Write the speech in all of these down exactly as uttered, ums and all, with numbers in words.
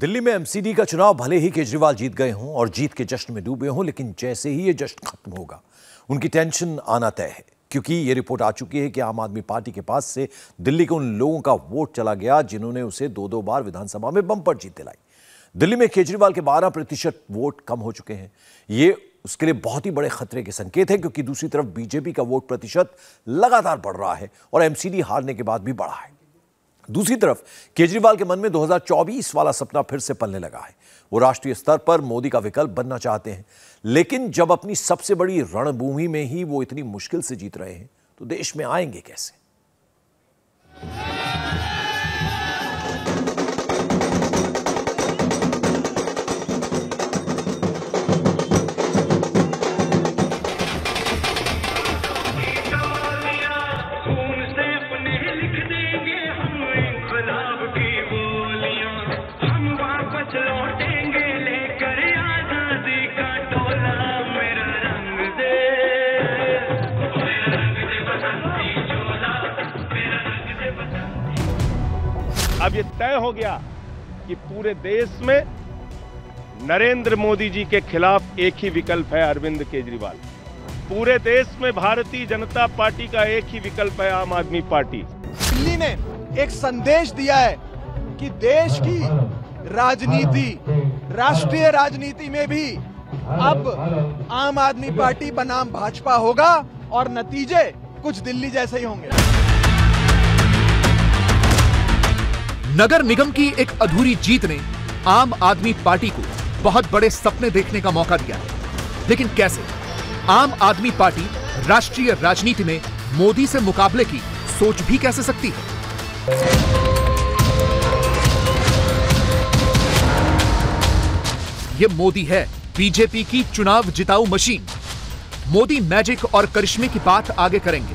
दिल्ली में एमसीडी का चुनाव भले ही केजरीवाल जीत गए हों और जीत के जश्न में डूबे हों, लेकिन जैसे ही ये जश्न खत्म होगा उनकी टेंशन आना तय है, क्योंकि ये रिपोर्ट आ चुकी है कि आम आदमी पार्टी के पास से दिल्ली के उन लोगों का वोट चला गया जिन्होंने उसे दो दो बार विधानसभा में बंपर जीत दिलाई। दिल्ली में केजरीवाल के बारह प्रतिशत वोट कम हो चुके हैं। ये उसके लिए बहुत ही बड़े खतरे के संकेत हैं, क्योंकि दूसरी तरफ बीजेपी का वोट प्रतिशत लगातार बढ़ रहा है और एमसीडी हारने के बाद भी बढ़ा है। दूसरी तरफ केजरीवाल के मन में दो हज़ार चौबीस वाला सपना फिर से पलने लगा है। वो राष्ट्रीय स्तर पर मोदी का विकल्प बनना चाहते हैं, लेकिन जब अपनी सबसे बड़ी रणभूमि में ही वो इतनी मुश्किल से जीत रहे हैं तो देश में आएंगे कैसे? अब ये तय हो गया कि पूरे देश में नरेंद्र मोदी जी के खिलाफ एक ही विकल्प है, अरविंद केजरीवाल। पूरे देश में भारतीय जनता पार्टी का एक ही विकल्प है, आम आदमी पार्टी। दिल्ली ने एक संदेश दिया है कि देश की राजनीति, राष्ट्रीय राजनीति में भी अब आम आदमी पार्टी बनाम भाजपा होगा और नतीजे कुछ दिल्ली जैसे ही होंगे। नगर निगम की एक अधूरी जीत ने आम आदमी पार्टी को बहुत बड़े सपने देखने का मौका दिया है, लेकिन कैसे? आम आदमी पार्टी राष्ट्रीय राजनीति में मोदी से मुकाबले की सोच भी कैसे सकती है? ये मोदी है बीजेपी की चुनाव जिताऊ मशीन। मोदी मैजिक और करिश्मे की बात आगे करेंगे।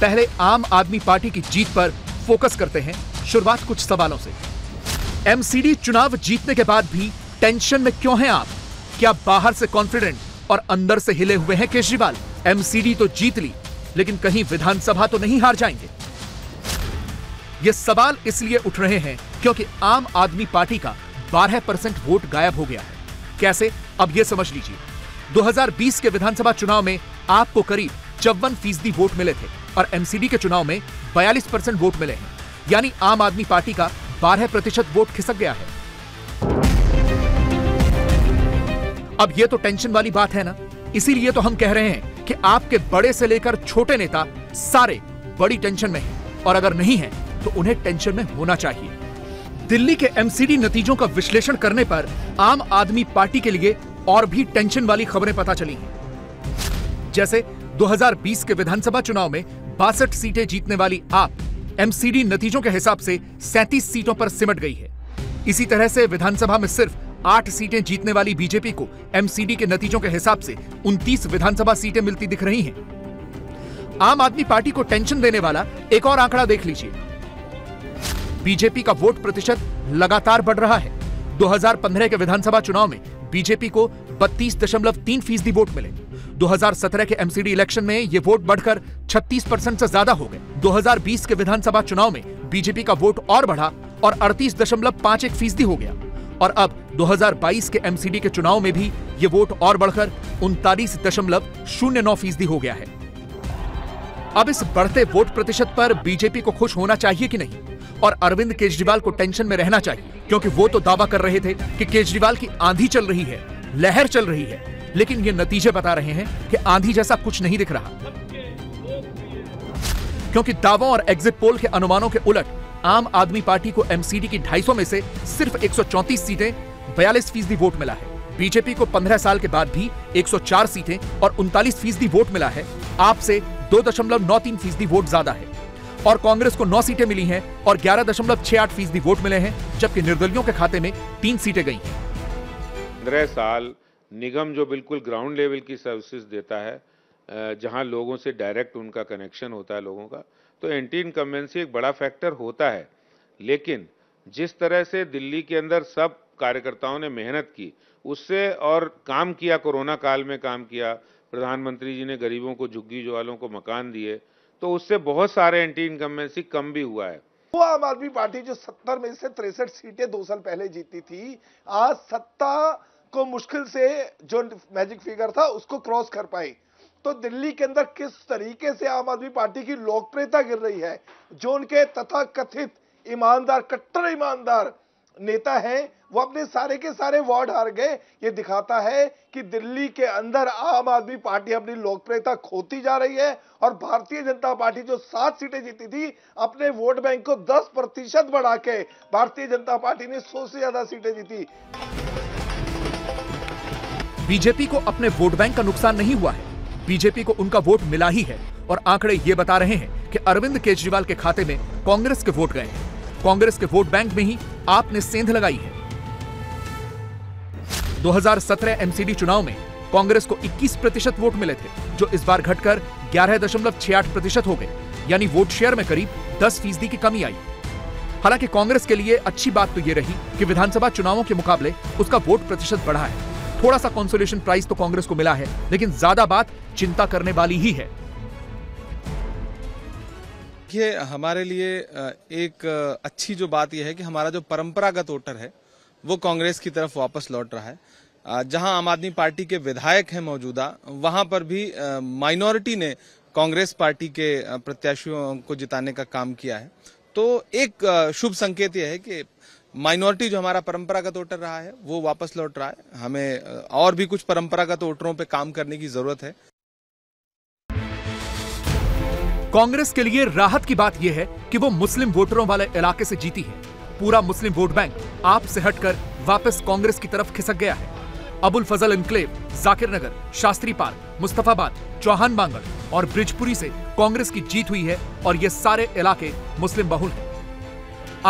पहले आम आदमी पार्टी की जीत पर फोकस करते हैं। शुरुआत कुछ सवालों से। एमसीडी चुनाव जीतने के बाद भी टेंशन में क्यों हैं आप? क्या बाहर से कॉन्फिडेंट और अंदर से हिले हुए हैं केजरीवाल? एमसीडी तो जीत ली, लेकिन कहीं विधानसभा तो नहीं हार जाएंगे? ये सवाल इसलिए उठ रहे हैं क्योंकि आम आदमी पार्टी का बारह परसेंट वोट गायब हो गया है। कैसे? अब यह समझ लीजिए। दो हज़ार बीस के विधानसभा चुनाव में आपको करीब चौवन फीसदी वोट मिले थे और एमसीडी के चुनाव में बयालीस परसेंट वोट मिले हैं, यानी आम आदमी पार्टी का बारह प्रतिशत वोट खिसक गया है। अब ये तो टेंशन वाली बात है ना, इसीलिए तो हम कह रहे हैं कि आपके बड़े से लेकर छोटे नेता सारे बड़ी टेंशन में हैं, और अगर नहीं हैं, तो उन्हें टेंशन में होना चाहिए। दिल्ली के एमसीडी नतीजों का विश्लेषण करने पर आम आदमी पार्टी के लिए और भी टेंशन वाली खबरें पता चली हैं। जैसे दो हज़ार बीस के विधानसभा चुनाव में बासठ सीटें जीतने वाली आप एमसीडी नतीजों के हिसाब से सैंतीस सीटों पर सिमट गई है। इसी तरह से विधानसभा में सिर्फ आठ सीटें जीतने वाली बीजेपी को एमसीडी के नतीजों के हिसाब से उनतीस विधानसभा सीटें मिलती दिख रही हैं। आम आदमी पार्टी को टेंशन देने वाला एक और आंकड़ा देख लीजिए। बीजेपी का वोट प्रतिशत लगातार बढ़ रहा है। दो हज़ार पंद्रह के विधानसभा चुनाव में बीजेपी को बत्तीस दशमलव तीन फीसदी वोट मिले। दो हज़ार सत्रह के एमसीडी इलेक्शन में ये वोट बढ़कर छत्तीस परसेंट से ज्यादा हो गए। दो हज़ार बीस के विधानसभा चुनाव में बीजेपी का वोट और बढ़ा और अड़तीस दशमलव पांच एक फीसदी हो गया, और अब दो हज़ार बाईस के एमसीडी के चुनाव में भी ये वोट और बढ़कर उनतालीस दशमलव शून्य नौ फीसदी हो गया है। अब इस बढ़ते वोट प्रतिशत पर बीजेपी को खुश होना चाहिए कि नहीं? और अरविंद केजरीवाल को टेंशन में रहना चाहिए, क्योंकि वो तो दावा कर रहे थे कि केजरीवाल की आंधी चल रही है, लहर चल रही है, लेकिन ये नतीजे बता रहे हैं कि आंधी जैसा कुछ नहीं दिख रहा, क्योंकि दावों और एग्जिट पोल के अनुमानों के उलट आम आदमी पार्टी को एमसीडी की दो सौ पचास में से सिर्फ एक सौ चौंतीस सीटें, बयालीस फीसदी वोट मिला है। बीजेपी को पंद्रह साल के बाद भी एक सौ चार सीटें और उनतालीस फीसदी वोट मिला है। आपसे दो दशमलव नौ तीन फीसदी वोट ज्यादा है, और कांग्रेस को नौ सीटें मिली हैं और ग्यारह दशमलव छह आठ फीसदी वोट मिले हैं, जबकि निर्दलियों के खाते में तीन सीटें गई हैं। पंद्रह साल निगम जो बिल्कुल ग्राउंड लेवल की सर्विसेज देता है, जहां लोगों से डायरेक्ट उनका कनेक्शन होता है लोगों का, तो एंटी इनकम्बेंसी एक बड़ा फैक्टर होता है। लेकिन जिस तरह से दिल्ली के अंदर सब कार्यकर्ताओं ने मेहनत की उससे, और काम किया, कोरोना काल में काम किया, प्रधानमंत्री जी ने गरीबों को, झुग्गी जुआलों को मकान दिए, तो उससे बहुत सारे एंटी इनकम्बेंसी कम भी हुआ है। वो आम आदमी पार्टी जो सत्तर में से तिरसठ सीटें दो साल पहले जीती थी, आज सत्ता को मुश्किल से जो मैजिक फिगर था उसको क्रॉस कर पाई। तो दिल्ली के अंदर किस तरीके से आम आदमी पार्टी की लोकप्रियता गिर रही है, जो उनके तथाकथित ईमानदार कट्टर ईमानदार नेता हैं वो अपने सारे के सारे वार्ड हार गए। ये दिखाता है कि दिल्ली के अंदर आम आदमी पार्टी अपनी लोकप्रियता खोती जा रही है और भारतीय जनता पार्टी जो सात सीटें जीती थी अपने वोट बैंक को दस प्रतिशत बढ़ा के भारतीय जनता पार्टी ने सौ से ज्यादा सीटें जीती। बीजेपी को अपने वोट बैंक का नुकसान नहीं हुआ है, बीजेपी को उनका वोट मिला ही है। और आंकड़े ये बता रहे हैं कि अरविंद केजरीवाल के खाते में कांग्रेस के वोट गए हैं। कांग्रेस के वोट बैंक में ही आपने सेंध लगाई है। दो हज़ार सत्रह एमसीडी चुनाव में कांग्रेस को इक्कीस प्रतिशत वोट मिले थे, जो इस बार घटकर ग्यारह दशमलव अड़सठ प्रतिशत हो गए, यानी वोट शेयर में करीब दस फीसदी की कमी आई। हालांकि कांग्रेस के लिए अच्छी बात तो ये रही कि विधानसभा चुनावों के मुकाबले उसका वोट प्रतिशत बढ़ा है। थोड़ा सा कंसोलेशन प्राइस तो कांग्रेस को मिला है, लेकिन ज्यादा बात चिंता करने वाली ही है। ये हमारे लिए एक अच्छी जो बात यह है कि हमारा जो परंपरागत वोटर है वो कांग्रेस की तरफ वापस लौट रहा है। जहां आम आदमी पार्टी के विधायक हैं मौजूदा, वहां पर भी माइनॉरिटी ने कांग्रेस पार्टी के प्रत्याशियों को जिताने का काम किया है। तो एक शुभ संकेत यह है कि माइनॉरिटी जो हमारा परंपरागत वोटर रहा है वो वापस लौट रहा है। हमें और भी कुछ परंपरागत वोटरों पे काम करने की जरूरत है। कांग्रेस के लिए राहत की बात यह है कि वो मुस्लिम वोटरों वाले इलाके से जीती है। पूरा मुस्लिम वोट बैंक आप से हटकर वापस कांग्रेस की तरफ खिसक गया है। अबुल फजल इनक्लेव, जाकिर नगर, शास्त्री पार्क, मुस्तफाबाद, चौहान बांगड़ और ब्रिजपुरी से कांग्रेस की जीत हुई है और ये सारे इलाके मुस्लिम बहुल है।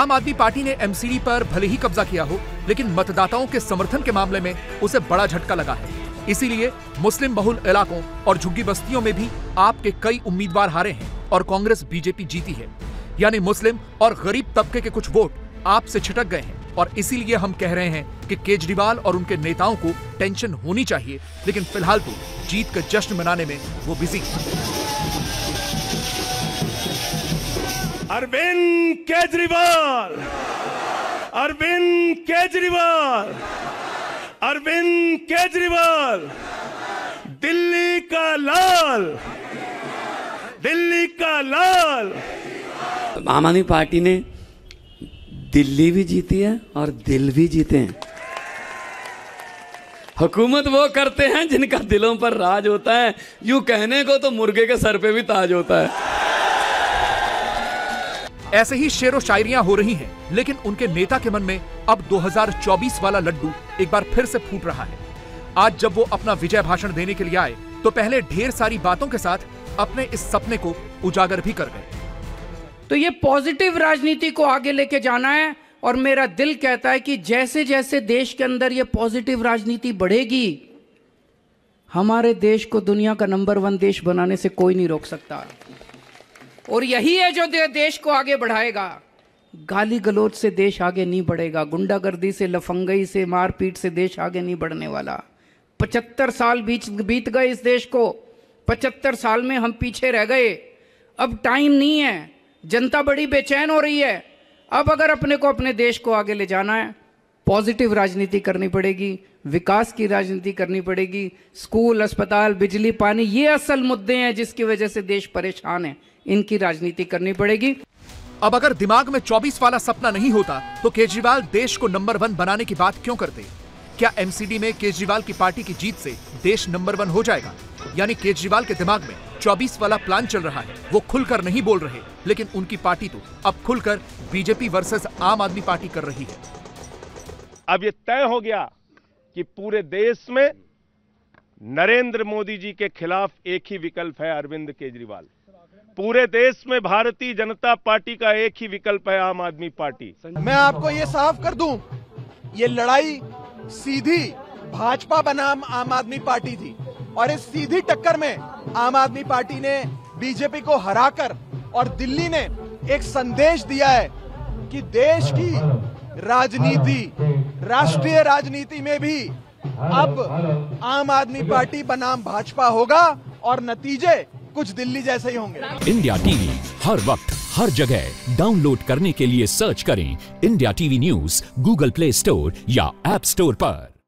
आम आदमी पार्टी ने एमसीडी पर भले ही कब्जा किया हो, लेकिन मतदाताओं के समर्थन के मामले में उसे बड़ा झटका लगा है। इसीलिए मुस्लिम बहुल इलाकों और झुग्गी बस्तियों में भी आपके कई उम्मीदवार हारे हैं और कांग्रेस बीजेपी जीती है, यानी मुस्लिम और गरीब तबके के कुछ वोट आपसे छिटक गए हैं। और इसीलिए हम कह रहे हैं कि केजरीवाल और उनके नेताओं को टेंशन होनी चाहिए, लेकिन फिलहाल तो जीत का जश्न मनाने में वो बिजी हैं। अरविंद केजरीवाल, अरविंद केजरीवाल, अरविंद केजरीवाल, दिल्ली का लाल, दिल्ली का लाल। आम आदमी पार्टी ने दिल्ली भी जीती है और दिल भी जीते हैं। हुकूमत वो करते हैं जिनका दिलों पर राज होता है। यूं कहने को तो मुर्गे के सर पे भी ताज होता है। ऐसे ही शेरो शायरियां हो रही हैं, लेकिन उनके नेता के मन में अब दो हज़ार चौबीस वाला लड्डू एक बार फिर से फूट रहा है। आज जब वो अपना विजय भाषण देने के लिए आए तो पहले ढेर सारी बातों के साथ अपने इस सपने को उजागर भी कर गए। तो ये पॉजिटिव राजनीति को आगे लेके जाना है और मेरा दिल कहता है कि जैसे जैसे देश के अंदर ये पॉजिटिव राजनीति बढ़ेगी, हमारे देश को दुनिया का नंबर वन देश बनाने से कोई नहीं रोक सकता। और यही है जो देश को आगे बढ़ाएगा। गाली गलौज से देश आगे नहीं बढ़ेगा, गुंडागर्दी से, लफंगई से, मारपीट से देश आगे नहीं बढ़ने वाला। पचहत्तर साल बीत गए इस देश को, पचहत्तर साल में हम पीछे रह गए। अब टाइम नहीं है, जनता बड़ी बेचैन हो रही है। अब अगर अपने को अपने देश को आगे ले जाना है, पॉजिटिव राजनीति करनी पड़ेगी, विकास की राजनीति करनी पड़ेगी। स्कूल, अस्पताल, बिजली, पानी, ये असल मुद्दे हैं जिसकी वजह से देश परेशान है, इनकी राजनीति करनी पड़ेगी। अब अगर दिमाग में चौबीस वाला सपना नहीं होता तो केजरीवाल देश को नंबर वन बनाने की बात क्यों करते? क्या एमसीडी में केजरीवाल की पार्टी की जीत से देश नंबर वन हो जाएगा? यानी केजरीवाल के दिमाग में चौबीस वाला प्लान चल रहा है। वो खुलकर नहीं बोल रहे, लेकिन उनकी पार्टी तो अब खुलकर बीजेपी वर्सेस आम आदमी पार्टी कर रही है। अब ये तय हो गया कि पूरे देश में नरेंद्र मोदी जी के खिलाफ एक ही विकल्प है, अरविंद केजरीवाल। पूरे देश में भारतीय जनता पार्टी का एक ही विकल्प है, आम आदमी पार्टी। मैं आपको ये साफ कर दूं, ये लड़ाई सीधी भाजपा बनाम आम आदमी पार्टी थी और इस सीधी टक्कर में आम आदमी पार्टी ने बीजेपी को हराकर और दिल्ली ने एक संदेश दिया है कि देश की राजनीति, राष्ट्रीय राजनीति में भी अब आम आदमी पार्टी बनाम भाजपा होगा और नतीजे कुछ दिल्ली जैसे ही होंगे। इंडिया टीवी हर वक्त हर जगह डाउनलोड करने के लिए सर्च करें India TV news Google Play Store या ऐप स्टोर पर।